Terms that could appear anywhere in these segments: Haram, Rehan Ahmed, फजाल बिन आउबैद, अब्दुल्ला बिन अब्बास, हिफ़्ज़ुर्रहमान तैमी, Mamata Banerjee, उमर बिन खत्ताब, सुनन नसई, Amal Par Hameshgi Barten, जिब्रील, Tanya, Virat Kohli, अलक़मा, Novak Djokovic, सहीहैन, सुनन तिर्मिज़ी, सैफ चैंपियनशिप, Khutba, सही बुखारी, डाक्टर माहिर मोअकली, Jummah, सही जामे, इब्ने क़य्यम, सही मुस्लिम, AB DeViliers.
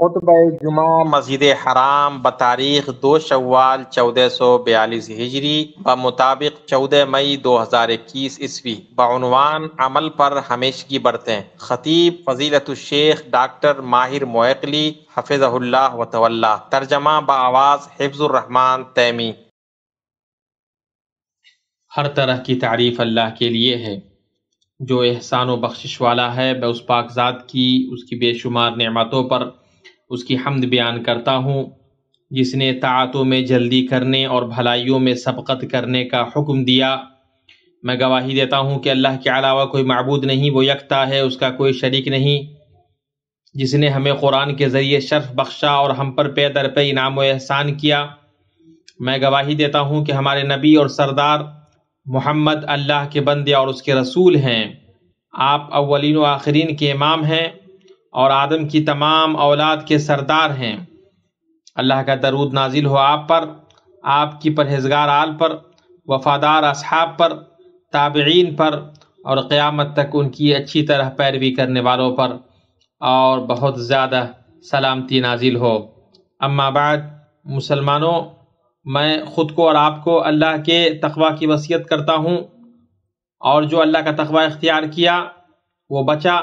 खुतबाए जुमा मस्जिद हराम बतारीख 2 शव्वाल 1442 हिजरी बमुताबिक 14 मई 2021 ईस्वी बउनवान अमल पर हमेशगी बरतें। खतीब फजीलतुश्शेख डाक्टर माहिर मोअकली हफ़िज़हुल्लाह व तवल्ला। तर्जमा बआवाज़ हिफ़्ज़ुर्रहमान तैमी। हर तरह की तारीफ अल्लाह के लिए है जो एहसान व बख्शिश वाला है। मैं उस पाकज़ात की उसकी बेशुमार नेमतों पर उसकी हम्द बयान करता हूँ जिसने ताअतों में जल्दी करने और भलाइयों में सबकत करने का हुक्म दिया। मैं गवाही देता हूँ कि अल्लाह के अलावा कोई माबूद नहीं, वो यकता है, उसका कोई शरीक नहीं, जिसने हमें कुरान के ज़रिए शर्फ बख्शा और हम पर पे दर पे इनाम व एहसान किया। मैं गवाही देता हूँ कि हमारे नबी और सरदार मोहम्मद अल्लाह के बंदे और उसके रसूल हैं। आप अव्वलीन व आखिरीन के इमाम हैं और आदम की तमाम औलाद के सरदार हैं। अल्लाह का दरूद नाजिल हो आप पर, आपकी परहेज़गार आल पर, वफादार असहाब पर, ताबईन पर और क़यामत तक उनकी अच्छी तरह पैरवी करने वालों पर और बहुत ज़्यादा सलामती नाजिल हो। अम्मा बाद, मुसलमानों, मैं ख़ुद को और आपको अल्लाह के तक़वा की वसीयत करता हूँ और जो अल्लाह का तक़वा इख्तियार किया वो बचा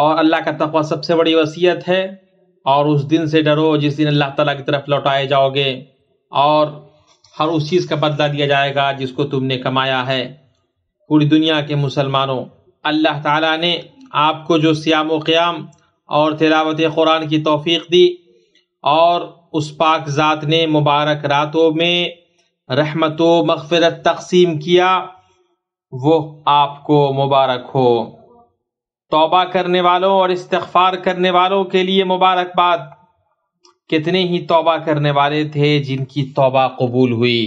और अल्लाह का तक़वा सबसे बड़ी वसीयत है। और उस दिन से डरो जिस दिन अल्लाह ताला की तरफ लौटाए जाओगे और हर उस चीज़ का बदला दिया जाएगा जिसको तुमने कमाया है। पूरी दुनिया के मुसलमानों, अल्लाह ताला ने आपको जो सियाम व क़ियाम और तिलावत कुरान की तौफीक दी और उस पाक ज़ात ने मुबारक रातों में रहमत व मग़फ़िरत तक़सीम किया, वो आपको मुबारक हो। तौबा करने वालों और इस्तिग़फ़ार करने वालों के लिए मुबारकबाद। कितने ही तौबा करने वाले थे जिनकी तौबा कबूल हुई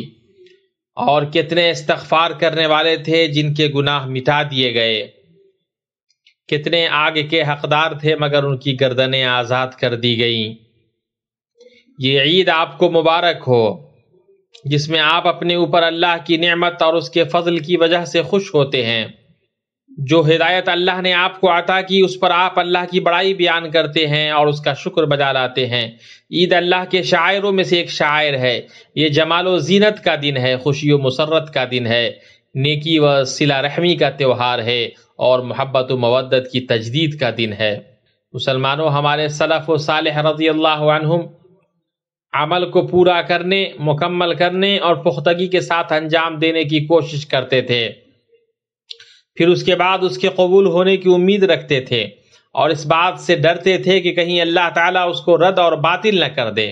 और कितने इस्तिग़फ़ार करने वाले थे जिनके गुनाह मिटा दिए गए। कितने आग के हक़दार थे मगर उनकी गर्दनें आज़ाद कर दी गईं। ये ईद आपको मुबारक हो जिसमें आप अपने ऊपर अल्लाह की नेमत और उसके फजल की वजह से खुश होते हैं। जो हिदायत अल्लाह ने आपको अता की उस पर आप अल्लाह की बड़ाई बयान करते हैं और उसका शुक्र बजा लाते हैं। ईद अल्लाह के शायरों में से एक शायर है। ये जमाल व जीनत का दिन है, खुशी व मुसरत का दिन है, नेकी व सिला रहमी का त्यौहार है और मोहब्बत व मवद्दत की तजदीद का दिन है। मुसलमानों, हमारे सलफ़ व सालिह रज़ियल्लाहु अन्हुम अमल को पूरा करने, मुकम्मल करने और पुख्तगी के साथ अंजाम देने की कोशिश करते थे, फिर उसके बाद उसके कबूल होने की उम्मीद रखते थे और इस बात से डरते थे कि कहीं अल्लाह ताला उसको रद्द और बातिल न कर दे।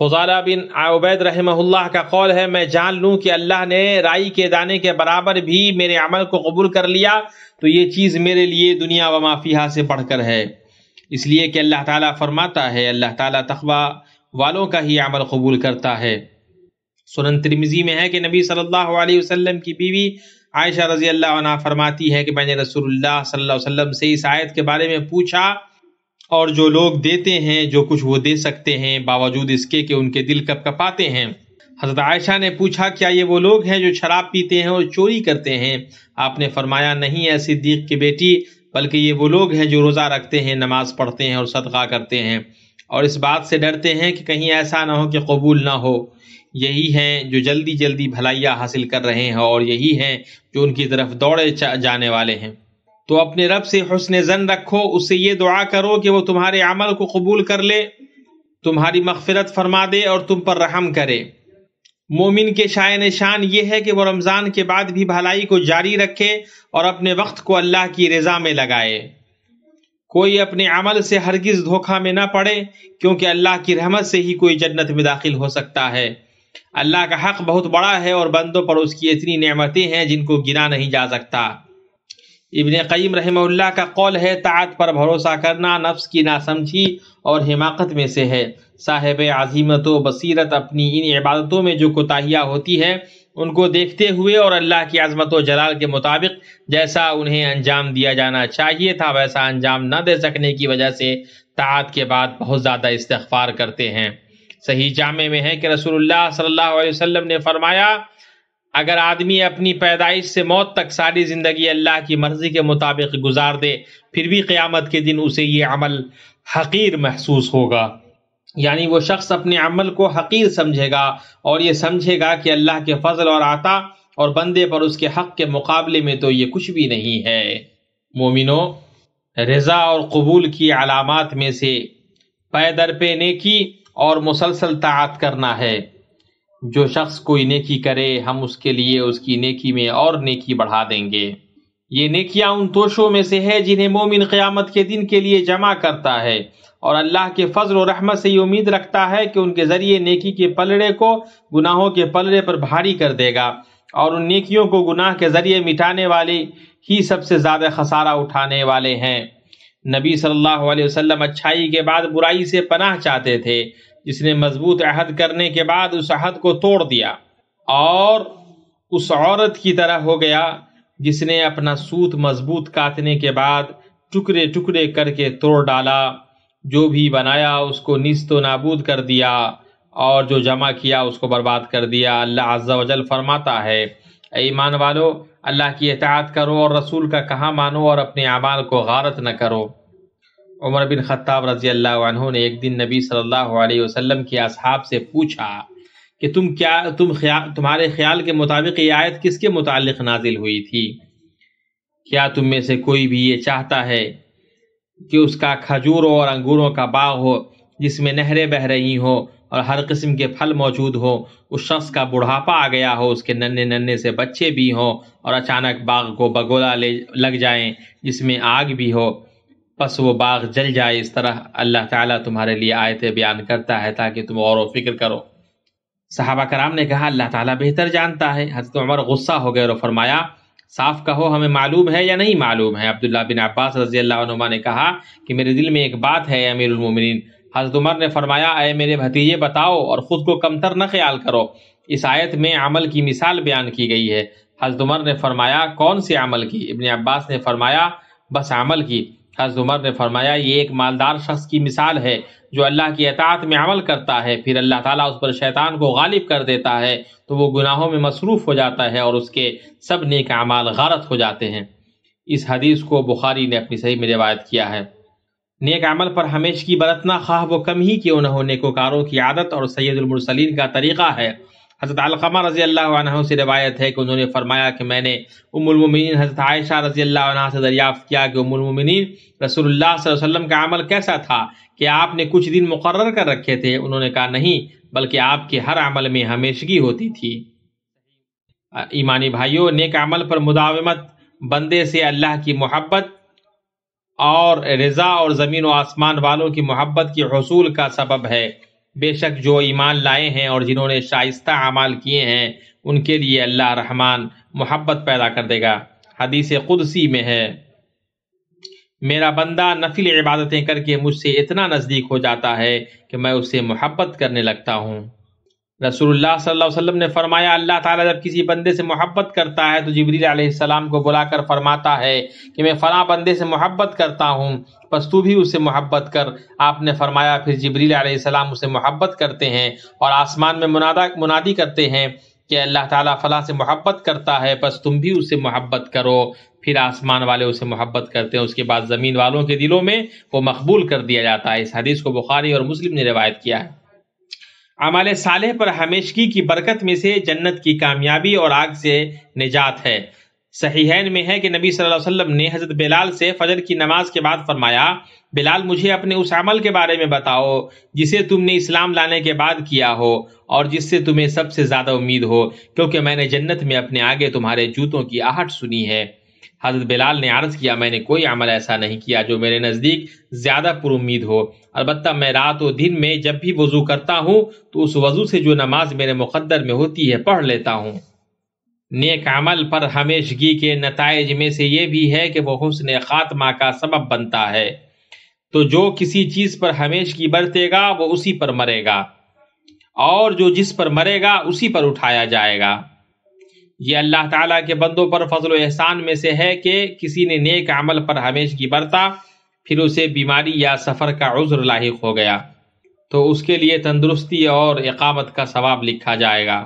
फजाल बिन आउबैद रहमहुल्लाह का कौल है, मैं जान लूँ कि अल्लाह ने राई के दाने के बराबर भी मेरे अमल को कबूल कर लिया तो ये चीज़ मेरे लिए दुनिया व माफिया से बढ़कर है। इसलिए कि अल्लाह ताला फरमाता है, अल्लाह ताला तक़वा वालों का ही अमल कबूल करता है। सुनन तिर्मिज़ी में है कि नबी सल्लल्लाहु अलैहि वसल्लम की बीवी आयशा रज़ी अल्लाह अन्हा फरमाती है कि मैंने रसूलुल्लाह सल्लल्लाहु अलैहि वसल्लम से इस आयत के बारे में पूछा और जो लोग देते हैं जो कुछ वो दे सकते हैं बावजूद इसके कि उनके दिल कपकपाते हैं। हज़रत आयशा ने पूछा, क्या ये वो लोग हैं जो शराब पीते हैं और चोरी करते हैं? आपने फरमाया, नहीं ऐ सिद्दीक़ की बेटी, बल्कि ये वो लोग हैं जो रोज़ा रखते हैं, नमाज़ पढ़ते हैं और सदका करते हैं और इस बात से डरते हैं कि कहीं ऐसा ना हो कि कबूल ना हो। यही हैं जो जल्दी जल्दी भलाइयाँ हासिल कर रहे हैं और यही हैं जो उनकी तरफ दौड़े जाने वाले हैं। तो अपने रब से हुस्न ज़न रखो, उससे ये दुआ करो कि वो तुम्हारे अमल को कबूल कर ले, तुम्हारी मग़फ़िरत फरमा दे और तुम पर रहम करे। मोमिन के शायन शान ये है कि वो रमज़ान के बाद भी भलाई को जारी रखे और अपने वक्त को अल्लाह की रज़ा में लगाए। कोई अपने अमल से हरगिज़ धोखा में ना पड़े क्योंकि अल्लाह की रहमत से ही कोई जन्नत में दाखिल हो सकता है। अल्लाह का हक़ बहुत बड़ा है और बंदों पर उसकी इतनी नेमतें हैं जिनको गिना नहीं जा सकता। इब्ने क़य्यम रहमहुल्लाह का कौल है, ताअत पर भरोसा करना नफ्स की नासमझी और हिमाकत में से है। साहिब अज़ीमत व बसीरत अपनी इन इबादतों में जो कोताहियाँ होती हैं उनको देखते हुए और अल्लाह की अज़मत व जलाल के मुताबिक जैसा उन्हें अंजाम दिया जाना चाहिए था वैसा अंजाम न दे सकने की वजह से ताअत के बाद बहुत ज़्यादा इस्तिग़फ़ार करते हैं। सही जामे में है कि रसूलुल्लाह सल्लल्लाहु अलैहि वसल्लम ने फरमाया, अगर आदमी अपनी पैदाइश से मौत तक सारी ज़िंदगी अल्लाह की मर्ज़ी के मुताबिक गुजार दे फिर भी क़यामत के दिन उसे ये अमल हकीर महसूस होगा, यानी वो शख्स अपने अमल को हकीर समझेगा और ये समझेगा कि अल्लाह के फजल और आता और बंदे पर उसके हक के मुकाबले में तो ये कुछ भी नहीं है। मोमिनो, रज़ा और कबूल की अलामात में से पै दर पे नेकी और मुसलसल ताअत करना है। जो शख्स कोई नेकी करे हम उसके लिए उसकी नेकी में और नेकी बढ़ा देंगे। ये नेकियां उन तोशों में से है जिन्हें मोमिन क़यामत के दिन के लिए जमा करता है और अल्लाह के फजल और रहमत से ये उम्मीद रखता है कि उनके ज़रिए नेकी के पलड़े को गुनाहों के पलड़े पर भारी कर देगा और उन नेकियों को गुनाह के ज़रिए मिटाने वाले ही सबसे ज़्यादा खसारा उठाने वाले हैं। नबी सल्लल्लाहु अलैहि वसल्लम अच्छाई के बाद बुराई से पनाह चाहते थे, जिसने मजबूत अहद करने के बाद उस अहद को तोड़ दिया और उस औरत की तरह हो गया जिसने अपना सूत मजबूत काटने के बाद टुकड़े टुकड़े करके तोड़ डाला। जो भी बनाया उसको निस्तो नाबूद कर दिया और जो जमा किया उसको बर्बाद कर दिया। अल्लाह अज़्ज़ा वजल फरमाता है, ऐ ईमान वालो, अल्लाह की इताअत करो और रसूल का कहा मानो और अपने अमाल को गारत न करो। उमर बिन खत्ताब रज़ी अल्लाह अन्हु ने एक दिन नबी सल्लल्लाहु अलैहि वसल्लम के असहाब से पूछा कि तुम्हारे ख्याल के मुताबिक ये आयत किसके मुतालिक नाजिल हुई थी? क्या तुम में से कोई भी ये चाहता है कि उसका खजूरों और अंगूरों का बाग हो जिसमें नहरें बह रही हो और हर किस्म के फल मौजूद हो, उस शख्स का बुढ़ापा आ गया हो, उसके नन्हे नन्हे से बच्चे भी हों और अचानक बाग को बगोला लग जाएं जिसमें आग भी हो, बस वो बाग जल जाए। इस तरह अल्लाह ताला तुम्हारे लिए आयतें बयान करता है ताकि तुम और फिक्र करो। सहाबा कराम ने कहा, अल्लाह ताला बेहतर जानता है। हज़रत उमर गुस्सा हो गए और फरमाया, साफ कहो हमें मालूम है या नहीं मालूम है? अब्दुल्ला बिन अब्बास रज़ी अल्लाह अन्हुमा ने कहा कि मेरे दिल में एक बात है अमीरुल मोमिनीन। हज़रत उमर ने फरमाया, अए मेरे भतीजे बताओ और ख़ुद को कमतर न ख्याल करो। इस आयत में अमल की मिसाल बयान की गई है। हज़रत उमर ने फरमाया, कौन से अमल की? इब्ने अब्बास ने फरमाया, बस अमल की। हज़रत उमर ने फरमाया, ये एक मालदार शख्स की मिसाल है जो अल्लाह की इताअत में अमल करता है, फिर अल्लाह ताला उस पर शैतान को गालिब कर देता है तो वो गुनाहों में मसरूफ़ हो जाता है और उसके सब नेक अमाल गारत हो जाते हैं। इस हदीस को बुखारी ने अपनी सही में रिवायत किया है। नेक अमल पर हमेशगी बरतना, ख़्वाह वो कम ही क्यों न हो, नेकोकारों की आदत और सैयदुल मुरसलीन का तरीक़ा है। हज़रत अलक़मा रज़ी अल्लाहु अन्हा से रिवायत है कि उन्होंने फरमाया कि मैंने उम्मुल मोमिनीन हज़रत आयशा रज़ी अल्लाहु अन्हा से दरियाफ़्त किया कि उम्मुल मोमिनीन रसूलुल्लाह सल्लल्लाहु अलैहि वसल्लम का अमल कैसा था कि आपने कुछ दिन मुकर्रर कर रखे थे? उन्होंने कहा, नहीं, बल्कि आपके हर अमल में हमेशगी होती थी। ईमानी भाइयों, नेक अमल पर मुदावमत बंदे से अल्लाह की मोहब्बत और रज़ा और ज़मीन व आसमान वालों की मोहब्बत के हुसूल का सबब है। बेशक जो ईमान लाए हैं और जिन्होंने शाइस्ता अमाल किए हैं उनके लिए अल्लाह रहमान मोहब्बत पैदा कर देगा। हदीस कुदसी में है, मेरा बंदा नफिल इबादतें करके मुझसे इतना नज़दीक हो जाता है कि मैं उससे मोहब्बत करने लगता हूँ। रसूलुल्लाह सल्लल्लाहु अलैहि वसल्लम ने फरमाया, अल्लाह ताला जब किसी बंदे से मोहब्बत करता है तो जिब्रील अलैहिस्सलाम को बुलाकर फरमाता है कि मैं फ़लाँ बंदे से मोहब्बत करता हूँ, बस तू भी उससे मोहब्बत कर। आपने फरमाया, फिर जिब्रील अलैहिस्सलाम उससे मोहब्बत करते हैं और आसमान में मुनादी करते हैं कि अल्लाह ताला फ़लाँ से मोहब्बत करता है, बस तुम भी उससे मोहब्बत करो। फिर आसमान वाले उससे मोहब्बत करते हैं, उसके बाद ज़मीन वालों के दिलों में वो मकबूल कर दिया जाता है। इस हदीस को बुखारी और मुस्लिम ने रिवायत किया है। अमाल सालेह पर हमेशगी की बरकत में से जन्नत की कामयाबी और आग से निजात है। सहीहैन में है कि नबी सल्लल्लाहु अलैहि वसल्लम ने हज़रत बिलाल से फजर की नमाज के बाद फरमाया, बिलाल मुझे अपने उस अमल के बारे में बताओ जिसे तुमने इस्लाम लाने के बाद किया हो और जिससे तुम्हें सबसे ज़्यादा उम्मीद हो, क्योंकि मैंने जन्नत में अपने आगे तुम्हारे जूतों की आहट सुनी है। हज़रत बिलाल ने अर्ज़ किया, मैंने कोई अमल ऐसा नहीं किया जो मेरे नज़दीक ज़्यादा पुरुम्मीद हो, अलबत्ता मैं रात और दिन में जब भी वज़ू करता हूँ तो उस वज़ू से जो नमाज मेरे मुक़द्दर में होती है पढ़ लेता हूँ। नेक अमल पर हमेशगी के नताइज में से ये भी है कि वह हुस्न ख़ात्मा का सबब बनता है, तो जो किसी चीज़ पर हमेशगी बरतेगा वो उसी पर मरेगा और जो जिस पर मरेगा उसी पर उठाया जाएगा। ये अल्लाह ताला के बंदों पर फजल एहसान में से है कि किसी ने नेक अमल पर हमेशगी बरता, फिर उसे बीमारी या सफ़र का उज़्र लाहिक हो गया तो उसके लिए तंदुरुस्ती और इकामत का सवाब लिखा जाएगा।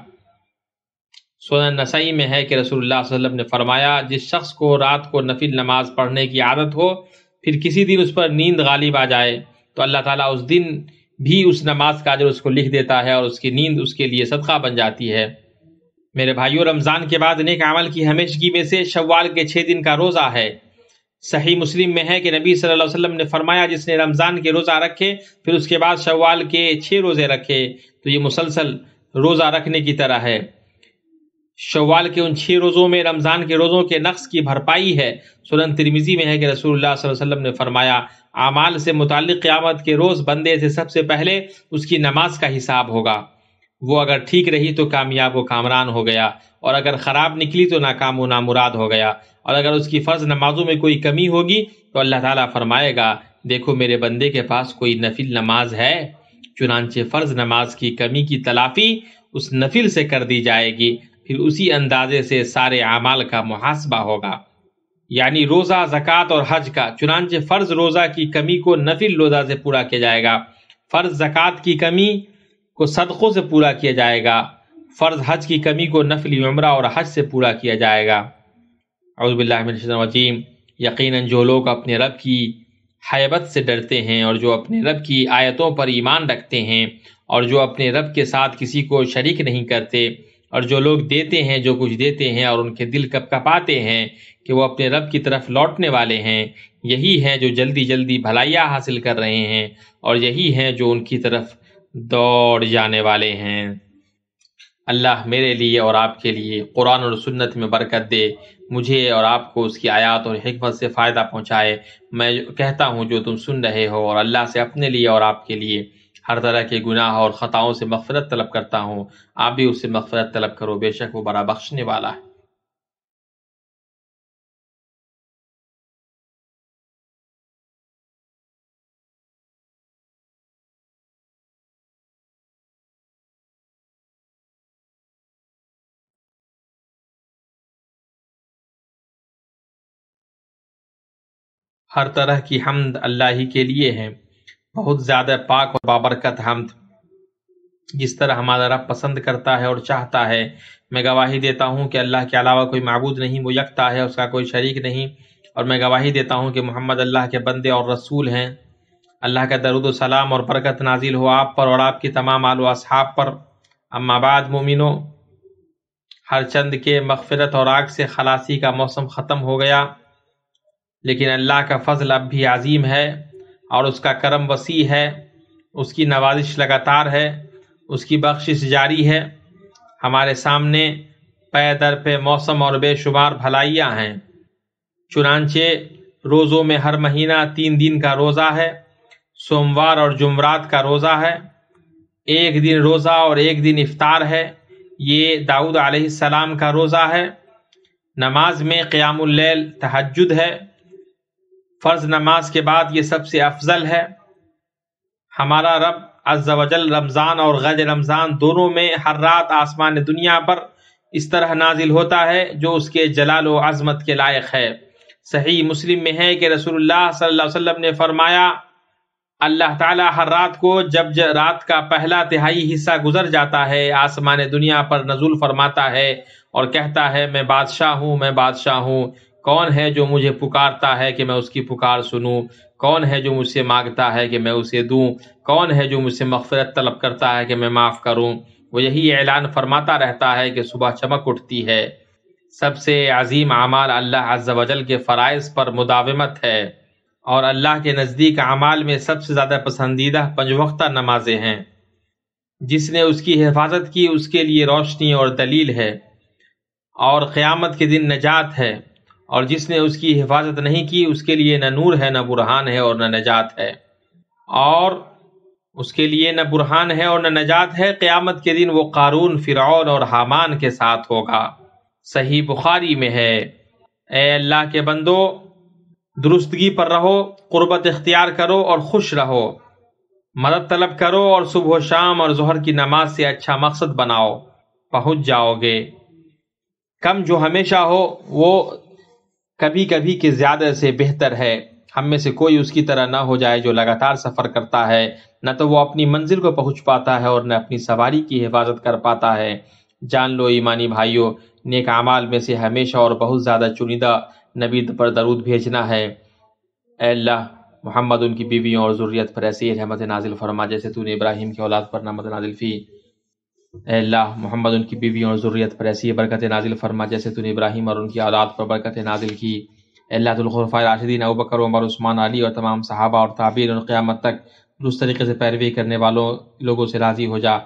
सुनन नसई में है कि रसूलुल्लाह सल्लल्लाहु अलैहि वसल्लम ने फरमाया, जिस शख्स को रात को नफिल नमाज पढ़ने की आदत हो, फिर किसी दिन उस पर नींद गालिब आ जाए तो अल्लाह ताला उस दिन भी उस नमाज का अजर उसको लिख देता है और उसकी नींद उसके लिए सदका बन जाती है। मेरे भाइयों, रमज़ान के बाद नेक अमल की हमेशगी में से शव्वाल के 6 दिन का रोज़ा है। सही मुस्लिम में है कि नबी सल्लल्लाहु अलैहि वसल्लम ने फरमाया, जिसने रमज़ान के रोज़ा रखे फिर उसके बाद शव्वाल के 6 रोज़े रखे, तो ये मुसलसल रोज़ा रखने की तरह है। शव्वाल के उन 6 रोज़ों में रमज़ान के रोज़ों के नक्स की भरपाई है। सुनन तिर्मिज़ी में है कि रसूलुल्लाह सल्लल्लाहु अलैहि वसल्लम ने फरमाया, आमाल से मुतालिक क़यामत के रोज़ बंदे से सबसे पहले उसकी नमाज का हिसाब होगा। वो अगर ठीक रही तो कामयाब व कामरान हो गया, और अगर ख़राब निकली तो नाकाम व नामुराद हो गया, और अगर उसकी फ़र्ज़ नमाज़ों में कोई कमी होगी तो अल्लाह ताला फरमाएगा, देखो मेरे बंदे के पास कोई नफिल नमाज है, चुनांचे फ़र्ज़ नमाज की कमी की तलाफ़ी उस नफिल से कर दी जाएगी, फिर उसी अंदाजे से सारे आमाल का मुहासबा होगा, यानी रोज़ा, ज़कात और हज का। चुनांचे फ़र्ज़ रोज़ा की कमी को नफिल रोज़ा से पूरा किया जाएगा, फ़र्ज़ ज़कात की कमी को सदक़ों से पूरा किया जाएगा, फ़र्ज़ हज की कमी को नफिल उमरा और हज से पूरा किया जाएगा। औज़ु बिल्लाहि मिनश शैतानिर रजीम। यकीनन जो लोग अपने रब की हैबत से डरते हैं और जो अपने रब की आयतों पर ईमान रखते हैं और जो अपने रब के साथ किसी को शरीक नहीं करते और जो लोग देते हैं जो कुछ देते हैं और उनके दिल कपकपाते हैं कि वो अपने रब की तरफ लौटने वाले हैं, यही हैं जो जल्दी जल्दी भलाइयाँ हासिल कर रहे हैं और यही हैं जो उनकी तरफ दौड़ जाने वाले हैं। अल्लाह मेरे लिए और आपके लिए कुरान और सुन्नत में बरकत दे, मुझे और आपको उसकी आयत और हिकमत से फ़ायदा पहुँचाए। मैं कहता हूँ जो तुम सुन रहे हो, और अल्लाह से अपने लिए और आपके लिए हर तरह के गुनाह और ख़ताओं से मग़फ़िरत तलब करता हूँ। आप भी उससे मग़फ़िरत तलब करो, बेशक वो बड़ा बख्शने वाला है। हर तरह की हमद अल्लाह ही के लिए है, बहुत ज़्यादा पाक और बाबरकत हमद, जिस तरह हमारा रब पसंद करता है और चाहता है। मैं गवाही देता हूँ कि अल्लाह के अलावा कोई माबूद नहीं, वो यकता है, उसका कोई शरीक नहीं, और मैं गवाही देता हूँ कि मोहम्मद अल्लाह के बंदे और रसूल हैं। अल्लाह का दरूद व सलाम और बरकत नाजिल हो आप पर और आपकी तमाम आल व असहाब पर। अम्मा बाद, मोमिनों, हर चंद के मग़फ़िरत और आग से खलासी का मौसम ख़त्म हो गया, लेकिन अल्लाह का फ़ज़ल अब भी अज़ीम है और उसका करम वसी है, उसकी नवाजिश लगातार है, उसकी बख्शिश जारी है। हमारे सामने पे दर पे मौसम और बेशुमार भलाइयाँ हैं। चुनांचे रोज़ों में हर महीना 3 दिन का रोज़ा है, सोमवार और जुमरात का रोज़ा है, 1 दिन रोज़ा और 1 दिन इफ्तार है, ये दाऊद अलैहिस्सलाम का रोज़ा है। नमाज में क़ियामुल लैल तहज्जुद है, फ़र्ज़ नमाज के बाद ये सबसे अफजल है। हमारा रब अज़्ज़ा वजल रमज़ान और ग़ैर रमज़ान दोनों में हर रात आसमान दुनिया पर इस तरह नाजिल होता है जो उसके जलाल व अज़मत के लायक है। सही मुस्लिम में है कि रसूलुल्लाह सल्लल्लाहु अलैहि वसल्लम ने फरमाया, अल्लाह ताला हर रात को जब रात का पहला तिहाई हिस्सा गुजर जाता है आसमान दुनिया पर नज़ुल फरमाता है और कहता है, मैं बादशाह हूँ, मैं बादशाह हूँ, कौन है जो मुझे पुकारता है कि मैं उसकी पुकार सुनूं, कौन है जो मुझसे मांगता है कि मैं उसे दूं, कौन है जो मुझसे मग़फ़िरत तलब करता है कि मैं माफ़ करूं। वो यही ऐलान फरमाता रहता है कि सुबह चमक उठती है। सबसे अज़ीम आमाल अल्लाह अज़्ज़ा वजल के फ़राइज़ पर मुदावमत है, और अल्लाह के नज़दीक आमाल में सबसे ज़्यादा पसंदीदा 5 वक्ता नमाजें हैं। जिसने उसकी हिफाजत की उसके लिए रोशनी और दलील है और क़यामत के दिन नजात है, और जिसने उसकी हिफाजत नहीं की उसके लिए न नूर है, न बुरहान है और न नजात है, और उसके लिए न बुरहान है और न नजात है। क़यामत के दिन वो क़ारून, फ़िरऔन और हामान के साथ होगा। सही बुखारी में है, ए अल्लाह के बंदो, दुरुस्तगी पर रहो, क़ुर्बत इख्तियार करो और खुश रहो, मदद तलब करो और सुबह शाम और ज़ोहर की नमाज से अच्छा मकसद बनाओ, पहुँच जाओगे। कम जो हमेशा हो वो कभी कभी के ज़्यादा से बेहतर है। हम में से कोई उसकी तरह ना हो जाए जो लगातार सफ़र करता है, न तो वो अपनी मंजिल को पहुंच पाता है और न अपनी सवारी की हिफाजत कर पाता है। जान लो ईमानी भाइयों, नेक आमाल में से हमेशा और बहुत ज़्यादा चुनिंदा नबी पर दरूद भेजना है। ऐ अल्लाह, मोहम्मद उनकी बीवियों और ज़ुर्रियत पर ऐसी रहमत नाजिल फरमा जैसे तूने इब्राहिम की औलाद पर रहमत नाजिल फी। ऐ अल्लाह, मोहम्मद उनकी बीवियों और ज़ुर्रियत पर ऐसी बरकत नाजिल फरमा जैसे तूने इब्राहिम और उनकी औलाद पर बरकत नाजिल की। अल्लाह खुलफ़ाए राशिदीन अबू बकर उमर उस्मान अली और तमाम सहाबा और ताबीन और क़यामत तक उस तरीके से पैरवी करने वालों लोगों से राज़ी हो जा।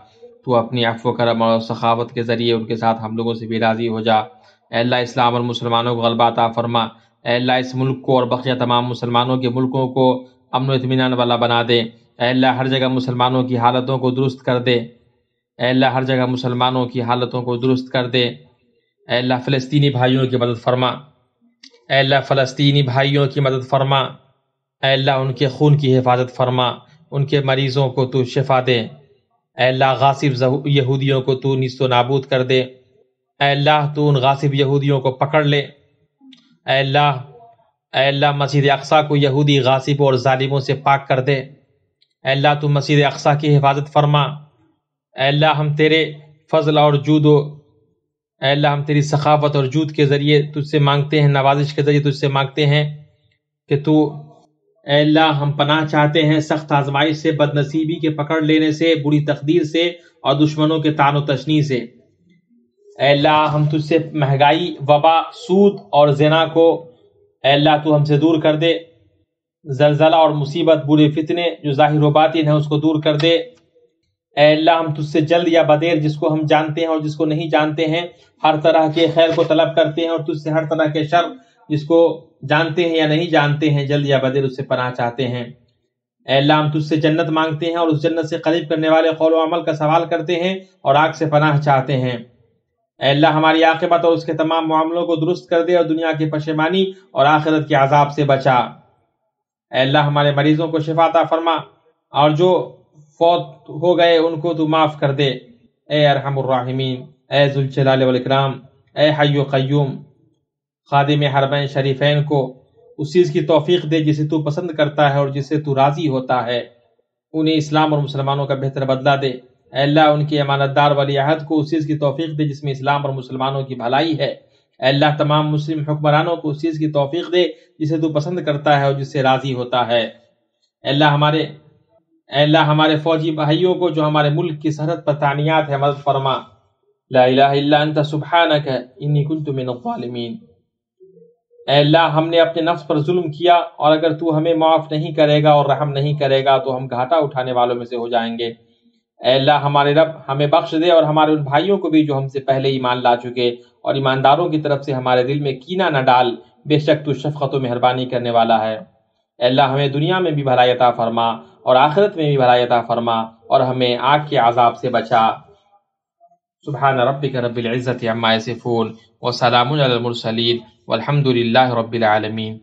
तो अपनी अफ़्व करम और सखावत के ज़रिए उनके साथ हम लोगों से भी राज़ी हो जा। अल्लाह इस्लाम और मुसलमानों को ग़लबा अता फरमा। अल्लाह इस मुल्क को और बक़िया तमाम मुसलमानों के मुल्कों को अमन व इत्मीनान वाला बना दे। अल्लाह हर जगह मुसलमानों की हालतों को दुरुस्त कर दे। अल्लाह हर जगह मुसलमानों की हालतों को दुरुस्त कर दे। अल्लाह फ़लस्तीनी भाइयों की मदद फरमा। अल्लाह फ़लस्तीनी भाइयों की मदद फरमा। अल्लाह उनके खून की हिफाजत फरमा। उनके मरीज़ों को तू शिफा दे। अल्लाह गासिब यहूदियों को तू निस्तो नाबूद कर दे। अल्लाह तू उन गासिब यहूदियों को पकड़ ले। अल्लाह मस्जिद अक्सा को यहूदी गासिब और जालिमों से पाक कर दे। अल्लाह तू मस्जिद अक्सा की हिफाजत फरमा। अल्लाह हम तेरे फजल और जूद अल्लाह हम तेरी सखावत और जूद के ज़रिए तुझसे मांगते हैं, नवाजिश के ज़रिए तुझसे मांगते हैं कि तू अल्लाह हम पनाह चाहते हैं सख्त आजमाइश से, बदनसीबी के पकड़ लेने से, बुरी तकदीर से और दुश्मनों के तान व तशनी से। अल्लाह हम तुझसे महंगाई, वबा, सूद और ज़िना को अल्लाह तू हमसे दूर कर दे। ज़लज़ला और मुसीबत, बुरे फितने जो ज़ाहिर व बातिन हैं उसको दूर कर दे। अल्लाह हम तुझसे जल्द या बदेर जिसको हम जानते हैं और जिसको नहीं जानते हैं हर तरह के खैर को तलब करते हैं और तुझसे हर तरह के शर जिसको जानते हैं या नहीं जानते हैं जल्द या बदेर उससे पनाह चाहते हैं। अल्लाह हम तुझसे जन्नत मांगते हैं और उस जन्नत से करीब करने वाले कौल व अमल का सवाल करते हैं और आग से पनाह चाहते हैं। अल्लाह हमारी आक़िबत और उसके तमाम मामलों को दुरुस्त कर दे और दुनिया की पशेमानी और आखिरत के अजाब से बचा। अल्लाह हमारे मरीजों को शिफा अता फरमा और जो फौत हो गए उनको तू माफ़ कर दे। ए अरहमुर राहिमीन, ए ज़ुल जलाल वल इकराम, ए हय्यु क़य्यूम, ख़ादिम हरमैन शरीफ़ैन को उस चीज़ की तौफ़ीक़ दे जिसे तू पसंद करता है और जिससे तू राज़ी होता है। उन्हें इस्लाम और मुसलमानों का बेहतर बदला दे। अल्लाह उनके अमानतदार वली अहद को उस चीज़ की तौफ़ीक़ दे जिसमें इस्लाम और मुसलमानों की भलाई है। अल्लाह तमाम मुस्लिम हुक्मरानों को उस चीज़ की तौफ़ीक़ दे जिसे तू पसंद करता है और जिससे राज़ी होता है। अल्लाह हमारे फौजी भाइयों को जो हमारे मुल्क की सरहद पर तानियात है मदद फरमा। ला इलाहा इल्ला अंत सुब्हानक इन्नी कुन्तु मिनज़्ज़ालिमीन। अल्लाह हमने अपने नफ्स पर जुल्म किया और अगर तू हमें माफ़ नहीं करेगा और रहम नहीं करेगा तो हम घाटा उठाने वालों में से हो जाएंगे। अल्लाह हमारे रब हमें बख्श दे और हमारे उन भाइयों को भी जो हमसे पहले ईमान ला चुके और ईमानदारों की तरफ से हमारे दिल में कीना न डाल, बेशक तू शफ़क़त व मेहरबानी करने वाला है। अल्लाह हमें दुनिया में भी भलाई अता फरमा और आखिरत में भी भलाई अता फरमा और हमें आग के अजाब से बचा। सुब्हान रब्बिक रब्बिल इज़्ज़ति अम्मा यसिफून व सलामुन अलल मुरसलीन वल्हम्दुलिल्लाहि रब्बिल आलमीन।